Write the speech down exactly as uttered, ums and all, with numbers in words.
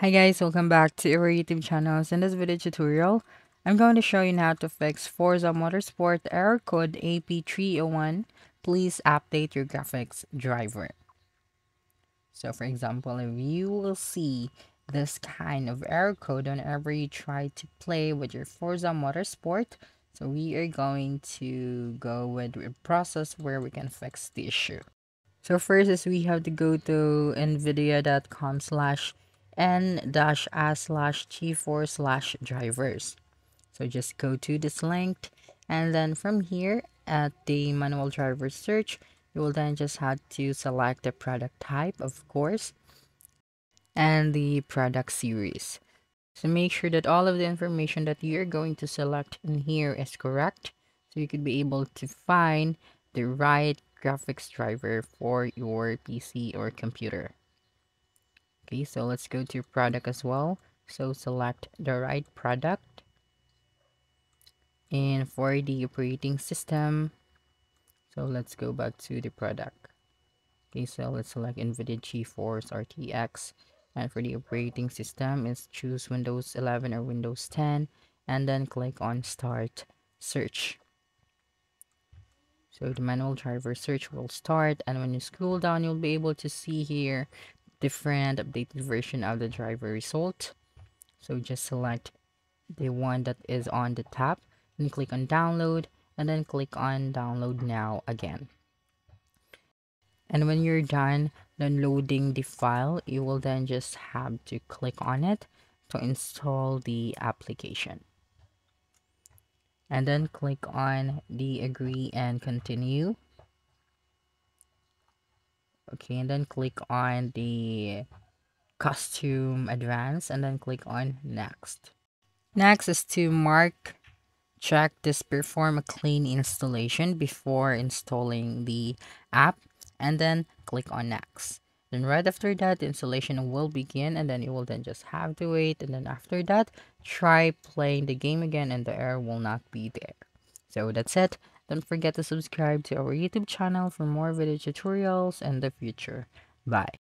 Hi guys, welcome back to our YouTube channel. In this video tutorial, I'm going to show you how to fix Forza Motorsport error code A P three oh one, please update your graphics driver. So for example, if you will see this kind of error code whenever you try to play with your Forza Motorsport, so we are going to go with a process where we can fix the issue. So first is we have to go to NVIDIA.com slash n-a slash GeForce slash drivers. So just go to this link, and then from here at the manual driver search, you will then just have to select the product type, of course, and the product series. So make sure that all of the information that you're going to select in here is correct, so you could be able to find the right graphics driver for your P C or computer. Okay, so let's go to product as well. So select the right product. And for the operating system, so let's go back to the product. Okay, so let's select NVIDIA GeForce R T X. And for the operating system, is choose Windows eleven or Windows ten, and then click on Start Search. So the manual driver search will start, and when you scroll down, you'll be able to see here different updated version of the driver result. So just select the one that is on the top, and click on Download, and then click on Download Now again. And when you're done downloading the file, you will then just have to click on it to install the application. And then click on the agree and continue. Okay, and then click on the costume advance, and then click on next. Next is to mark check this perform a clean installation before installing the app, and then click on next. Then right after that, the installation will begin, and then you will then just have to wait, and then after that, try playing the game again and the error will not be there. So that's it. Don't forget to subscribe to our YouTube channel for more video tutorials in the future. Bye.